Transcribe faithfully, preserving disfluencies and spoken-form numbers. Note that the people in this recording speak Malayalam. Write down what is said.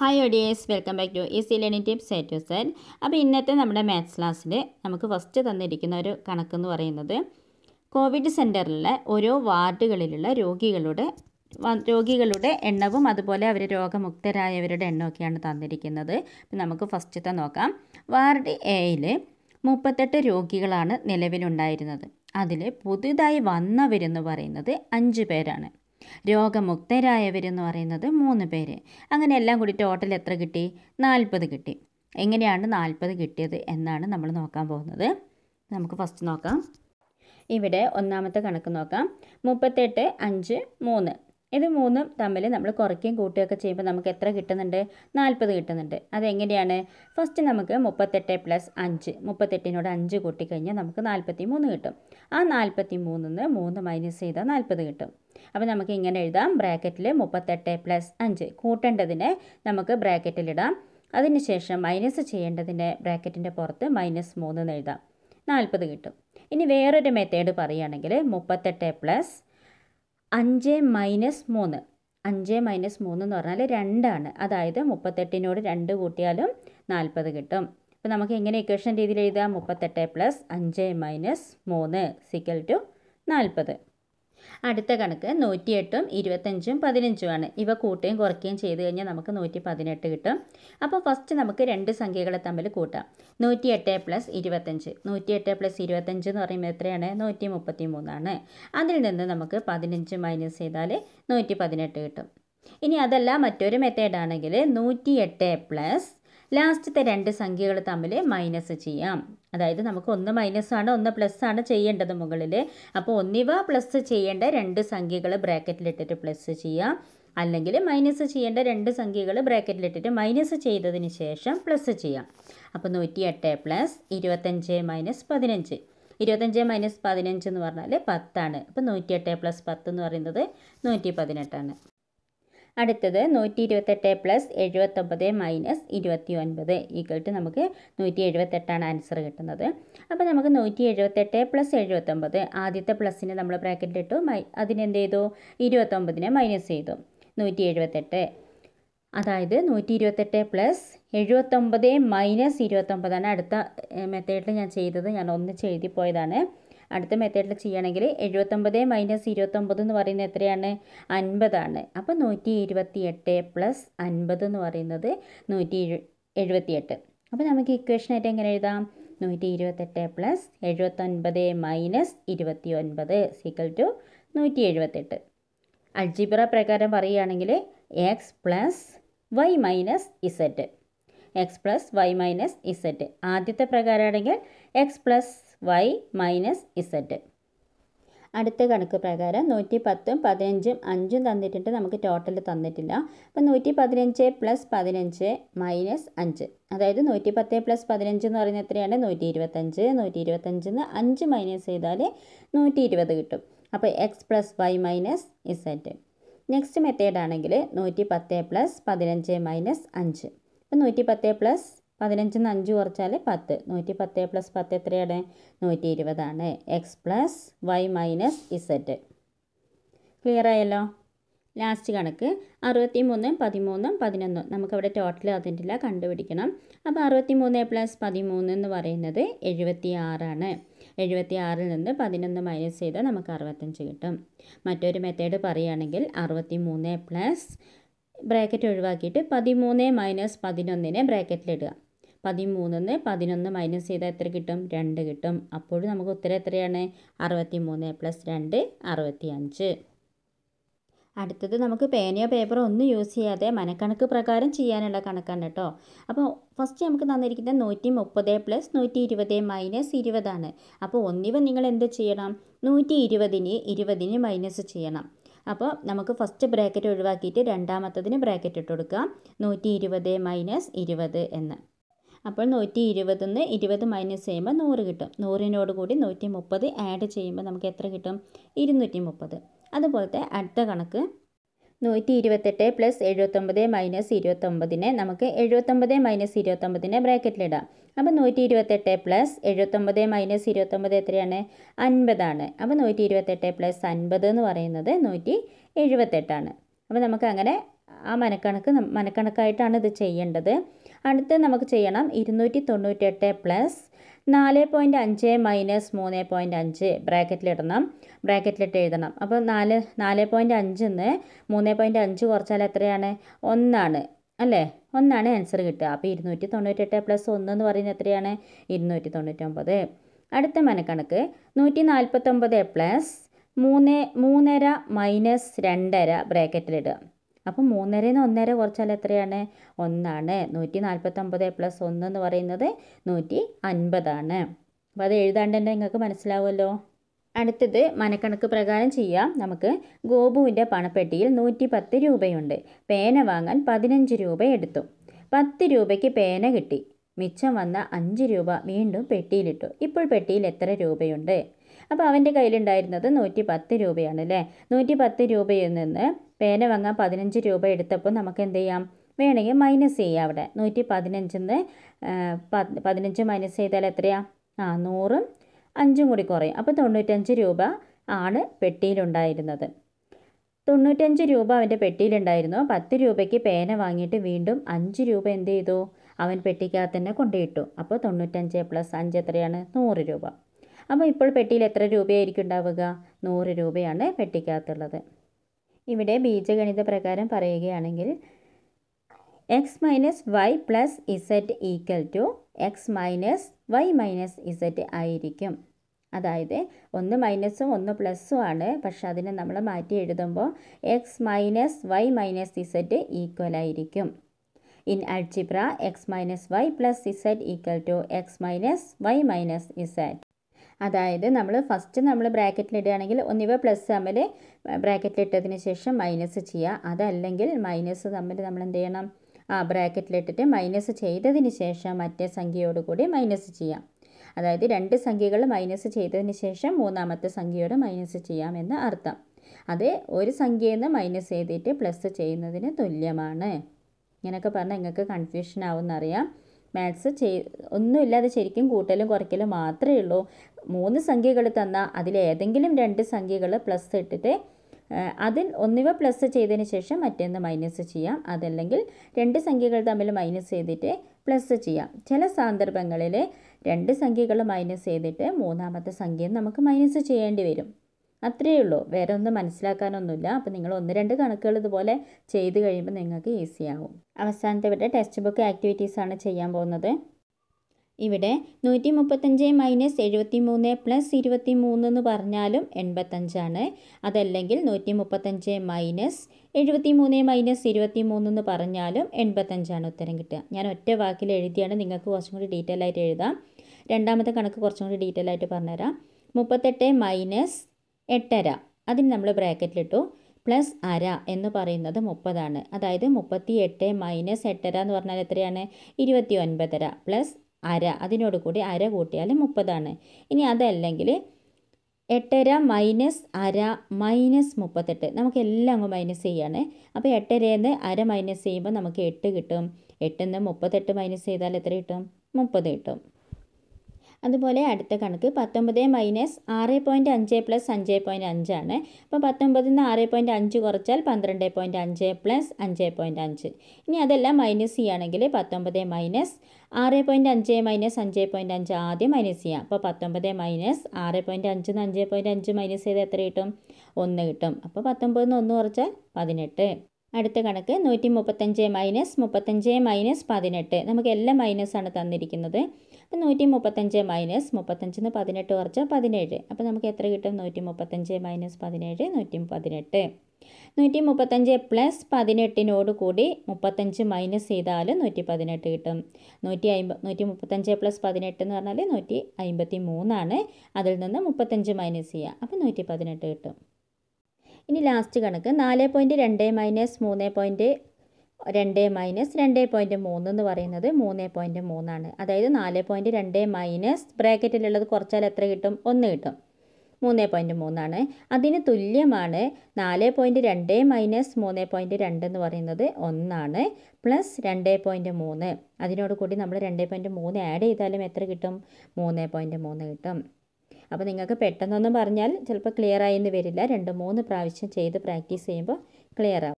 Hi audience, welcome back to easy learning tips A to Z. അപ്പോൾ ഇന്നത്തെ നമ്മുടെ മാത്സ് ക്ലാസ്സിൽ നമുക്ക് ഫസ്റ്റ് തന്നിരിക്കുന്ന ഒരു കണക്കെന്ന് പറയുന്നത് കോവിഡ് സെൻറ്ററിലെ ഓരോ വാർഡുകളിലുള്ള രോഗികളുടെ രോഗികളുടെ എണ്ണവും അതുപോലെ അവർ രോഗമുക്തരായവരുടെ എണ്ണമൊക്കെയാണ് തന്നിരിക്കുന്നത്. നമുക്ക് ഫസ്റ്റത്തെ നോക്കാം. വാർഡ് എയിൽ മുപ്പത്തെട്ട് രോഗികളാണ് നിലവിലുണ്ടായിരുന്നത്. അതിൽ പുതുതായി വന്നവരെന്ന് പറയുന്നത് അഞ്ച് പേരാണ്, രോഗമുക്തരായവരെന്ന് പറയുന്നത് മൂന്ന് പേര്. അങ്ങനെ എല്ലാം കൂടി ടോട്ടൽ എത്ര കിട്ടി? നാൽപ്പത് കിട്ടി. എങ്ങനെയാണ് നാൽപ്പത് കിട്ടിയത് എന്നാണ് നമ്മൾ നോക്കാൻ പോകുന്നത്. നമുക്ക് ഫസ്റ്റ് നോക്കാം. ഇവിടെ ഒന്നാമത്തെ കണക്ക് നോക്കാം. മുപ്പത്തെട്ട് അഞ്ച് മൂന്ന്, ഇത് മൂന്നും തമ്മിൽ നമ്മൾ കുറയ്ക്കുകയും കൂട്ടുകയൊക്കെ ചെയ്യുമ്പോൾ നമുക്ക് എത്ര കിട്ടുന്നുണ്ട്? നാൽപ്പത് കിട്ടുന്നുണ്ട്. അതെങ്ങനെയാണ്? ഫസ്റ്റ് നമുക്ക് മുപ്പത്തെട്ട് പ്ലസ് അഞ്ച്, മുപ്പത്തെട്ടിനോട് അഞ്ച് കൂട്ടിക്കഴിഞ്ഞാൽ നമുക്ക് നാൽപ്പത്തി മൂന്ന് കിട്ടും. ആ നാൽപ്പത്തി മൂന്നിന്ന് മൂന്ന് മൈനസ് ചെയ്താൽ നാൽപ്പത് കിട്ടും. അപ്പോൾ നമുക്ക് ഇങ്ങനെ എഴുതാം, ബ്രാക്കറ്റിൽ മുപ്പത്തെട്ട് പ്ലസ് അഞ്ച്, കൂട്ടേണ്ടതിനെ നമുക്ക് ബ്രാക്കറ്റിലിടാം, അതിനുശേഷം മൈനസ് ചെയ്യേണ്ടതിൻ്റെ ബ്രാക്കറ്റിൻ്റെ പുറത്ത് മൈനസ് മൂന്ന് എന്ന് എഴുതാം, നാൽപ്പത് കിട്ടും. ഇനി വേറൊരു മെത്തേഡ് പറയുകയാണെങ്കിൽ മുപ്പത്തെട്ട് പ്ലസ് അഞ്ച് മൈനസ് മൂന്ന്, അഞ്ച് മൈനസ് മൂന്ന് എന്ന് പറഞ്ഞാൽ രണ്ടാണ്, അതായത് മുപ്പത്തെട്ടിനോട് രണ്ട് കൂട്ടിയാലും നാൽപ്പത് കിട്ടും. അപ്പോൾ നമുക്ക് എങ്ങനെ ഇക്വേഷൻ രീതിയിൽ എഴുതാം? മുപ്പത്തെട്ട് പ്ലസ് അഞ്ച് മൈനസ് മൂന്ന് സിക്കൽ ടു നാൽപ്പത്. അടുത്ത കണക്ക് നൂറ്റിയെട്ടും ഇരുപത്തഞ്ചും പതിനഞ്ചുമാണ്. ഇവ കൂട്ടുകയും കുറയ്ക്കുകയും ചെയ്ത് കഴിഞ്ഞാൽ നമുക്ക് നൂറ്റി പതിനെട്ട് കിട്ടും. അപ്പോൾ ഫസ്റ്റ് നമുക്ക് രണ്ട് സംഖ്യകളെ തമ്മിൽ കൂട്ടാം. നൂറ്റിയെട്ട് പ്ലസ് ഇരുപത്തഞ്ച്, നൂറ്റിയെട്ട് പ്ലസ് ഇരുപത്തഞ്ച് എന്ന് പറയുമ്പോൾ എത്രയാണ്? നൂറ്റി മുപ്പത്തി മൂന്നാണ്. അതിൽ നിന്ന് നമുക്ക് പതിനഞ്ച് മൈനസ് ചെയ്താൽ നൂറ്റി പതിനെട്ട് കിട്ടും. ഇനി അതല്ല, മറ്റൊരു മെത്തേഡാണെങ്കിൽ നൂറ്റിയെട്ട് പ്ലസ് ലാസ്റ്റത്തെ രണ്ട് സംഖ്യകൾ തമ്മിൽ മൈനസ് ചെയ്യാം. അതായത് നമുക്ക് ഒന്ന് മൈനസാണ് ഒന്ന് പ്ലസ്സാണ് ചെയ്യേണ്ടത് മുകളിൽ. അപ്പോൾ ഒന്നിവ പ്ലസ് ചെയ്യേണ്ട രണ്ട് സംഖ്യകൾ ബ്രാക്കറ്റിലിട്ടിട്ട് പ്ലസ് ചെയ്യാം, അല്ലെങ്കിൽ മൈനസ് ചെയ്യേണ്ട രണ്ട് സംഖ്യകൾ ബ്രാക്കറ്റിലിട്ടിട്ട് മൈനസ് ചെയ്തതിന് ശേഷം പ്ലസ് ചെയ്യാം. അപ്പോൾ നൂറ്റിയെട്ട് പ്ലസ് ഇരുപത്തഞ്ച് മൈനസ് പതിനഞ്ച്, ഇരുപത്തഞ്ച് മൈനസ് പതിനഞ്ച് എന്ന് പറഞ്ഞാൽ പത്താണ്. അപ്പോൾ നൂറ്റിയെട്ട് പ്ലസ് പത്ത് എന്ന് പറയുന്നത് നൂറ്റി പതിനെട്ടാണ്. അടുത്തത് നൂറ്റി ഇരുപത്തെട്ട് പ്ലസ് എഴുപത്തൊമ്പത് മൈനസ് ഇരുപത്തി ഒൻപത് ഈക്വൽട്ട് നമുക്ക് നൂറ്റി എഴുപത്തെട്ടാണ് ആൻസർ കിട്ടുന്നത്. അപ്പോൾ നമുക്ക് നൂറ്റി എഴുപത്തെട്ട് പ്ലസ് എഴുപത്തൊമ്പത്, ആദ്യത്തെ പ്ലസ്സിന് നമ്മൾ ബ്രാക്കറ്റിലിട്ടു, മൈ അതിനെന്ത് ചെയ്തു? ഇരുപത്തൊമ്പതിനെ മൈനസ് ചെയ്തു, നൂറ്റി എഴുപത്തെട്ട്. അതായത് നൂറ്റി ഇരുപത്തെട്ട് പ്ലസ് എഴുപത്തൊമ്പത് മൈനസ് ഇരുപത്തൊമ്പതാണ് അടുത്ത മെത്തേഡിൽ ഞാൻ ചെയ്തത്. ഞാൻ ഒന്നിച്ച് എഴുതി പോയതാണ്. അടുത്ത മെത്തേഡിൽ ചെയ്യുകയാണെങ്കിൽ എഴുപത്തൊമ്പത് മൈനസ് ഇരുപത്തൊമ്പത് എന്ന് പറയുന്നത് എത്രയാണ്? അൻപതാണ്. അപ്പോൾ നൂറ്റി ഇരുപത്തി എട്ട് പ്ലസ് അൻപത് എന്ന് പറയുന്നത് നൂറ്റി എഴുപത്തിയെട്ട്. അപ്പോൾ നമുക്ക് ഇക്വേഷനായിട്ട് എങ്ങനെ എഴുതാം? നൂറ്റി ഇരുപത്തെട്ട് പ്ലസ് എഴുപത്തൊൻപത് മൈനസ് ഇരുപത്തി ഒൻപത് സിക്കൽ ടു നൂറ്റി എഴുപത്തെട്ട്. അൾജിബ്ര പ്രകാരം പറയുകയാണെങ്കിൽ X plus Y minus Z, X plus Y minus Z. ആദ്യത്തെ പ്രകാരമാണെങ്കിൽ X plus Y minus Z. അടുത്ത കണക്ക് പ്രകാരം നൂറ്റി പത്തും പതിനഞ്ചും അഞ്ചും തന്നിട്ടുണ്ട്, നമുക്ക് ടോട്ടൽ തന്നിട്ടില്ല. അപ്പോൾ നൂറ്റി പതിനഞ്ച് പ്ലസ് പതിനഞ്ച് മൈനസ് അഞ്ച്, അതായത് നൂറ്റി പത്ത് പ്ലസ് പതിനഞ്ച് എന്ന് പറയുന്നത് എത്രയാണ്? നൂറ്റി ഇരുപത്തഞ്ച്. നൂറ്റി ഇരുപത്തഞ്ചിന്ന് അഞ്ച് മൈനസ് ചെയ്താൽ നൂറ്റി ഇരുപത് കിട്ടും. അപ്പോൾ X plus Y minus Z. Next മെത്തേഡാണെങ്കിൽ നൂറ്റി പത്ത് പ്ലസ് പതിനഞ്ച് മൈനസ് അഞ്ച്. അപ്പോൾ നൂറ്റി പത്ത് പ്ലസ് പതിനഞ്ചിൽ നിന്ന് അഞ്ച് കുറച്ചാൽ പത്ത്, നൂറ്റി പത്ത് പ്ലസ് പത്ത് എത്രയാണ്? നൂറ്റി ഇരുപതാണ്. X plus Y minus Z. Clear ആയല്ലോ? ലാസ്റ്റ് കണക്ക് അറുപത്തി മൂന്നും പതിമൂന്നും പതിനൊന്നും, നമുക്കവിടെ ടോട്ടൽ തന്നിട്ടില്ല, കണ്ടുപിടിക്കണം. അപ്പോൾ അറുപത്തി മൂന്ന് പ്ലസ് പതിമൂന്ന് എന്ന് പറയുന്നത് എഴുപത്തി ആറാണ്. എഴുപത്തി ആറിൽ നിന്ന് പതിനൊന്ന് മൈനസ് ചെയ്താൽ നമുക്ക് അറുപത്തഞ്ച് കിട്ടും. മറ്റൊരു മെത്തേഡ് പറയുകയാണെങ്കിൽ അറുപത്തി മൂന്ന് പ്ലസ് ബ്രാക്കറ്റ് ഒഴിവാക്കിയിട്ട് പതിമൂന്ന് മൈനസ് പതിനൊന്നിനെ ബ്രാക്കറ്റിലിടുക, പതിമൂന്നിന്ന് പതിനൊന്ന് മൈനസ് ചെയ്താൽ എത്ര കിട്ടും? രണ്ട് കിട്ടും. അപ്പോൾ നമുക്ക് ഉത്തരം എത്രയാണ്? അറുപത്തി മൂന്ന് പ്ലസ് രണ്ട് അറുപത്തി അഞ്ച്. അടുത്തത് നമുക്ക് പേനയോ പേപ്പറോ ഒന്നും യൂസ് ചെയ്യാതെ മനക്കണക്ക് പ്രകാരം ചെയ്യാനുള്ള കണക്കാണ് കേട്ടോ. അപ്പോൾ ഫസ്റ്റ് നമുക്ക് തന്നിരിക്കുന്നത് നൂറ്റി മുപ്പത് പ്ലസ് നൂറ്റി ഇരുപത് മൈനസ് ഇരുപതാണ്. അപ്പോൾ ഒന്നിവ നിങ്ങൾ എന്ത് ചെയ്യണം? നൂറ്റി ഇരുപതിന് ഇരുപതിന് മൈനസ് ചെയ്യണം. അപ്പോൾ നമുക്ക് ഫസ്റ്റ് ബ്രാക്കറ്റ് ഒഴിവാക്കിയിട്ട് രണ്ടാമത്തതിന് ബ്രാക്കറ്റ് ഇട്ട് കൊടുക്കുക, നൂറ്റി ഇരുപത് മൈനസ് ഇരുപത് എന്ന്. അപ്പോൾ നൂറ്റി ഇരുപതിന്ന് ഇരുപത് മൈനസ് ചെയ്യുമ്പോൾ നൂറ് കിട്ടും. നൂറിനോട് കൂടി നൂറ്റി മുപ്പത് ആഡ് ചെയ്യുമ്പോൾ നമുക്ക് എത്ര കിട്ടും? ഇരുന്നൂറ്റി മുപ്പത്. അതുപോലത്തെ അടുത്ത കണക്ക് നൂറ്റി ഇരുപത്തെട്ട് പ്ലസ് എഴുപത്തൊമ്പത് മൈനസ് ഇരുപത്തൊമ്പതിനെ നമുക്ക് എഴുപത്തൊമ്പത് മൈനസ് ഇരുപത്തൊമ്പതിനെ ബ്രാക്കറ്റിലിടാം. അപ്പോൾ നൂറ്റി ഇരുപത്തെട്ട് പ്ലസ് എഴുപത്തൊമ്പത് മൈനസ് ഇരുപത്തൊമ്പത് എത്രയാണ്? അൻപതാണ്. അപ്പോൾ നൂറ്റി ഇരുപത്തെട്ട് പ്ലസ് അൻപത് എന്ന് പറയുന്നത് നൂറ്റി എഴുപത്തെട്ടാണ്. അപ്പോൾ നമുക്കങ്ങനെ ആ മനക്കണക്ക് മനക്കണക്കായിട്ടാണ് ഇത് ചെയ്യേണ്ടത്. അടുത്ത് നമുക്ക് ചെയ്യണം ഇരുന്നൂറ്റി തൊണ്ണൂറ്റി എട്ട് പ്ലസ് നാല് പോയിൻറ്റ് അഞ്ച് മൈനസ് മൂന്ന് പോയിൻറ്റ് അഞ്ച് ബ്രാക്കറ്റിലിടണം ബ്രാക്കറ്റിലിട്ട് എഴുതണം. അപ്പോൾ നാല് നാല് പോയിൻറ്റ് അഞ്ചിന്ന് മൂന്ന് പോയിൻറ്റ് അഞ്ച് കുറച്ചാൽ എത്രയാണ്? ഒന്നാണ് അല്ലേ, ഒന്നാണ് ആൻസർ കിട്ടുക. അപ്പോൾ ഇരുന്നൂറ്റി തൊണ്ണൂറ്റെട്ട് പ്ലസ് ഒന്ന് എന്ന് പറയുന്നത് എത്രയാണ്? ഇരുന്നൂറ്റി തൊണ്ണൂറ്റൊമ്പത്. അടുത്ത മനക്കണക്ക് നൂറ്റി നാൽപ്പത്തൊമ്പത് പ്ലസ് മൂന്ന് മൂന്നര മൈനസ് രണ്ടര ബ്രാക്കറ്റിലിടുക. അപ്പോൾ മൂന്നരന്ന് ഒന്നര കുറച്ചാൽ എത്രയാണ്? ഒന്നാണ്. നൂറ്റി നാൽപ്പത്തൊമ്പത് പ്ലസ് ഒന്ന് എന്ന് പറയുന്നത് നൂറ്റി അൻപതാണ്. അപ്പോൾ അത് എഴുതാണ്ട് തന്നെ നിങ്ങൾക്ക് മനസ്സിലാവുമല്ലോ. അടുത്തത് മനക്കണക്ക് പ്രകാരം ചെയ്യാം. നമുക്ക് ഗോപുവിൻ്റെ പണപ്പെട്ടിയിൽ നൂറ്റി പത്ത് രൂപയുണ്ട്. പേന വാങ്ങാൻ പതിനഞ്ച് രൂപ എടുത്തു. പത്ത് രൂപയ്ക്ക് പേന കിട്ടി. മിച്ചം വന്ന അഞ്ച് രൂപ വീണ്ടും പെട്ടിയിലിട്ടു. ഇപ്പോൾ പെട്ടിയിൽ എത്ര രൂപയുണ്ട്? അപ്പോൾ അവൻ്റെ കയ്യിലുണ്ടായിരുന്നത് നൂറ്റി പത്ത് രൂപയാണ് അല്ലേ. നൂറ്റി പത്ത് രൂപയിൽ നിന്ന് പേന വാങ്ങാൻ പതിനഞ്ച് രൂപ എടുത്തപ്പോൾ നമുക്ക് എന്ത് ചെയ്യാം? വേണമെങ്കിൽ മൈനസ് ചെയ്യാം. അവിടെ നൂറ്റി പതിനഞ്ചിന്ന് പതിനഞ്ച് മൈനസ് ചെയ്താൽ എത്രയാ? ആ നൂറും അഞ്ചും കൂടി കുറയും. അപ്പോൾ തൊണ്ണൂറ്റഞ്ച് രൂപ ആണ് പെട്ടിയിലുണ്ടായിരുന്നത്. തൊണ്ണൂറ്റഞ്ച് രൂപ അവൻ്റെ പെട്ടിയിലുണ്ടായിരുന്നു. പത്ത് രൂപയ്ക്ക് പേന വാങ്ങിയിട്ട് വീണ്ടും അഞ്ച് രൂപ എന്ത് ചെയ്തു? അവൻ പെട്ടിക്കകത്ത് തന്നെ കൊണ്ടുപോയിട്ടു. അപ്പോൾ തൊണ്ണൂറ്റഞ്ച് പ്ലസ് അഞ്ച് എത്രയാണ്? നൂറ് രൂപ. അപ്പോൾ ഇപ്പോൾ പെട്ടിയിൽ എത്ര രൂപയായിരിക്കും ഉണ്ടാവുക? നൂറ് രൂപയാണ് പെട്ടിക്കകത്തുള്ളത്. ഇവിടെ ബീജഗണിത പ്രകാരം പറയുകയാണെങ്കിൽ X minus Y plus ഇസെറ്റ് equal to X minus Y minus ഇസെറ്റ് ആയിരിക്കും. അതായത് ഒന്ന് മൈനസും ഒന്ന് പ്ലസ്സും ആണ്, പക്ഷെ അതിനെ നമ്മൾ മാറ്റി എഴുതുമ്പോൾ X minus Y minus ഇസെറ്റ് equal ആയിരിക്കും. In algebra X minus Y plus ഇസെറ്റ് equal to X minus Y minus ഇസെറ്റ്. അതായത് നമ്മൾ ഫസ്റ്റ് നമ്മൾ ബ്രാക്കറ്റിലിടുകയാണെങ്കിൽ ഒന്നിവ പ്ലസ് തമ്മിൽ ബ്രാക്കറ്റിലിട്ടതിന് ശേഷം മൈനസ് ചെയ്യുക. അതല്ലെങ്കിൽ മൈനസ് തമ്മിൽ നമ്മൾ എന്ത് ചെയ്യണം? ആ ബ്രാക്കറ്റിലിട്ടിട്ട് മൈനസ് ചെയ്തതിന് ശേഷം മറ്റേ സംഖ്യയോട് കൂടി മൈനസ് ചെയ്യാം. അതായത് രണ്ട് സംഖ്യകൾ മൈനസ് ചെയ്തതിന് ശേഷം മൂന്നാമത്തെ സംഖ്യയോട് മൈനസ് ചെയ്യാം എന്ന് അർത്ഥം. അത് ഒരു സംഖ്യയിൽ നിന്ന് മൈനസ് ചെയ്തിട്ട് പ്ലസ് ചെയ്യുന്നതിന് തുല്യമാണ്. ഇങ്ങനെയൊക്കെ പറഞ്ഞാൽ നിങ്ങൾക്ക് കൺഫ്യൂഷൻ ആവുമെന്നറിയാം. മാത്സ് ചെയ് ഒന്നുമില്ല, അത് ശരിക്കും കൂട്ടലും കുറയ്ക്കലും മാത്രമേ ഉള്ളൂ. മൂന്ന് സംഖ്യകൾ തന്നാൽ അതിലേതെങ്കിലും രണ്ട് സംഖ്യകൾ പ്ലസ് ഇട്ടിട്ട് അതിൽ ഒന്നിവ പ്ലസ് ചെയ്തതിന് ശേഷം മറ്റൊന്ന് മൈനസ് ചെയ്യാം. അതല്ലെങ്കിൽ രണ്ട് സംഖ്യകൾ തമ്മിൽ മൈനസ് ചെയ്തിട്ട് പ്ലസ് ചെയ്യാം. ചില സന്ദർഭങ്ങളിൽ രണ്ട് സംഖ്യകൾ മൈനസ് ചെയ്തിട്ട് മൂന്നാമത്തെ സംഖ്യ നമുക്ക് മൈനസ് ചെയ്യേണ്ടി വരും. അത്രയേ ഉള്ളൂ, വേറെ ഒന്നും മനസ്സിലാക്കാനൊന്നുമില്ല. അപ്പോൾ നിങ്ങൾ ഒന്ന് രണ്ട് കണക്കുകൾ ഇതുപോലെ ചെയ്ത് കഴിയുമ്പോൾ നിങ്ങൾക്ക് ഈസിയാകും. അവസാനത്തെ ഇവിടെ ടെക്സ്റ്റ് ബുക്ക് ആക്ടിവിറ്റീസാണ് ചെയ്യാൻ പോകുന്നത്. ഇവിടെ നൂറ്റി മുപ്പത്തഞ്ച് മൈനസ് എഴുപത്തി മൂന്ന് പ്ലസ് ഇരുപത്തി മൂന്ന് എന്ന് പറഞ്ഞാലും എൺപത്തഞ്ചാണ്. അതല്ലെങ്കിൽ നൂറ്റി മുപ്പത്തഞ്ച് മൈനസ് എഴുപത്തി മൂന്ന് മൈനസ് ഇരുപത്തി മൂന്ന് എന്ന് പറഞ്ഞാലും എൺപത്തഞ്ചാണ് ഉത്തരം കിട്ടുക. ഞാൻ ഒറ്റ വാക്കിൽ എഴുതിയാണ്, നിങ്ങൾക്ക് കുറച്ചും കൂടി ഡീറ്റെയിൽ ആയിട്ട് എഴുതാം. രണ്ടാമത്തെ കണക്ക് കുറച്ചും കൂടി ഡീറ്റെയിൽ ആയിട്ട് പറഞ്ഞുതരാം. മുപ്പത്തെട്ട് മൈനസ് എട്ടര, അതിന് നമ്മൾ ബ്രാക്കറ്റിലിട്ടു. പ്ലസ് അര എന്ന് പറയുന്നത് മുപ്പതാണ്. അതായത് മുപ്പത്തി എട്ട് മൈനസ് എട്ടര എന്ന് പറഞ്ഞാൽ എത്രയാണ്? ഇരുപത്തി ഒൻപതര. പ്ലസ് അര, അതിനോട് കൂടി അര കൂട്ടിയാൽ മുപ്പതാണ്. ഇനി അതല്ലെങ്കിൽ എട്ടര മൈനസ് അര മൈനസ് മുപ്പത്തെട്ട്, നമുക്ക് എല്ലാം അങ്ങ് മൈനസ് ചെയ്യാണ്. അപ്പോൾ എട്ടരയെന്ന് അര മൈനസ് ചെയ്യുമ്പോൾ നമുക്ക് എട്ട് കിട്ടും. എട്ടിൽ നിന്ന് മുപ്പത്തെട്ട് മൈനസ് ചെയ്താൽ എത്ര കിട്ടും? മുപ്പത് കിട്ടും. അതുപോലെ അടുത്ത കണക്ക് പത്തൊമ്പത് മൈനസ് ആറ് പോയിൻറ്റ് അഞ്ച് പ്ലസ് അഞ്ച് പോയിൻറ്റ് അഞ്ചാണ്. അപ്പോൾ പത്തൊമ്പതിൽ നിന്ന് ആറ് പോയിൻറ്റ് അഞ്ച് കുറച്ചാൽ പന്ത്രണ്ട് പോയിൻറ്റ് അഞ്ച് പ്ലസ് അഞ്ച് പോയിൻറ്റ് അഞ്ച്. ഇനി അതെല്ലാം മൈനസ് ചെയ്യുകയാണെങ്കിൽ പത്തൊമ്പത് മൈനസ് ആറ് പോയിൻറ്റ് അഞ്ച് മൈനസ് അഞ്ച് പോയിൻറ്റ് അഞ്ച് ആദ്യം മൈനസ് ചെയ്യാം. അപ്പോൾ പത്തൊമ്പത് മൈനസ് ആറ് പോയിൻറ്റ് അഞ്ചിൽ നിന്ന് അഞ്ച് പോയിൻറ്റ് അഞ്ച് മൈനസ് ചെയ്ത് എത്ര കിട്ടും? ഒന്ന് കിട്ടും. അപ്പോൾ പത്തൊമ്പതിൽ നിന്ന് ഒന്ന് കുറച്ചാൽ പതിനെട്ട്. അടുത്ത കണക്ക് നൂറ്റി മുപ്പത്തഞ്ച് മൈനസ് മുപ്പത്തഞ്ച് മൈനസ് പതിനെട്ട്, നമുക്ക് എല്ലാം മൈനസാണ് തന്നിരിക്കുന്നത്. അപ്പോൾ നൂറ്റി മുപ്പത്തഞ്ച് മൈനസ് മുപ്പത്തഞ്ചിന് പതിനെട്ട് കുറച്ച് പതിനേഴ്. അപ്പോൾ നമുക്ക് എത്ര കിട്ടും? നൂറ്റി മുപ്പത്തഞ്ച് മൈനസ് പതിനേഴ് നൂറ്റി പതിനെട്ട്. നൂറ്റി മുപ്പത്തഞ്ച് പ്ലസ് പതിനെട്ടിനോട് കൂടി മുപ്പത്തഞ്ച് മൈനസ് ചെയ്താൽ നൂറ്റി പതിനെട്ട് കിട്ടും. നൂറ്റി അമ്പ നൂറ്റി മുപ്പത്തഞ്ച് പ്ലസ് പതിനെട്ട് എന്ന് പറഞ്ഞാൽ നൂറ്റി അമ്പത്തി മൂന്നാണ്. അതിൽ നിന്ന് മുപ്പത്തഞ്ച് മൈനസ് ചെയ്യുക, അപ്പോൾ നൂറ്റി പതിനെട്ട് കിട്ടും. ഇനി ലാസ്റ്റ് കണക്ക് നാല് പോയിൻറ്റ് രണ്ട് മൈനസ് മൂന്ന് പോയിൻറ്റ് രണ്ട് മൈനസ് രണ്ട് പോയിൻറ്റ് മൂന്ന് എന്ന് പറയുന്നത് മൂന്ന് പോയിൻറ്റ് മൂന്നാണ്. അതായത് നാല് പോയിൻറ്റ് രണ്ട് മൈനസ് ബ്രാക്കറ്റിലുള്ളത് കുറച്ചാൽ എത്ര കിട്ടും? ഒന്ന് കിട്ടും. മൂന്ന് പോയിൻറ്റ് മൂന്നാണ്. അതിന് തുല്യമാണ് നാല് പോയിൻറ്റ് രണ്ട് മൈനസ് മൂന്ന് പോയിൻറ്റ് രണ്ട് എന്ന് പറയുന്നത് ഒന്നാണ്. പ്ലസ് രണ്ട് പോയിൻറ്റ് മൂന്ന്, അതിനോട് കൂടി നമ്മൾ രണ്ട് പോയിൻറ്റ് മൂന്ന് ആഡ് ചെയ്താലും എത്ര കിട്ടും? മൂന്ന് പോയിൻറ്റ് മൂന്ന് കിട്ടും. അപ്പോൾ നിങ്ങൾക്ക് പെട്ടെന്നൊന്നും പറഞ്ഞാൽ ചിലപ്പോൾ ക്ലിയർ ആയെന്ന് വരില്ല. രണ്ട് മൂന്ന് പ്രാവശ്യം ചെയ്ത് പ്രാക്ടീസ് ചെയ്യുമ്പോൾ ക്ലിയർ ആവും.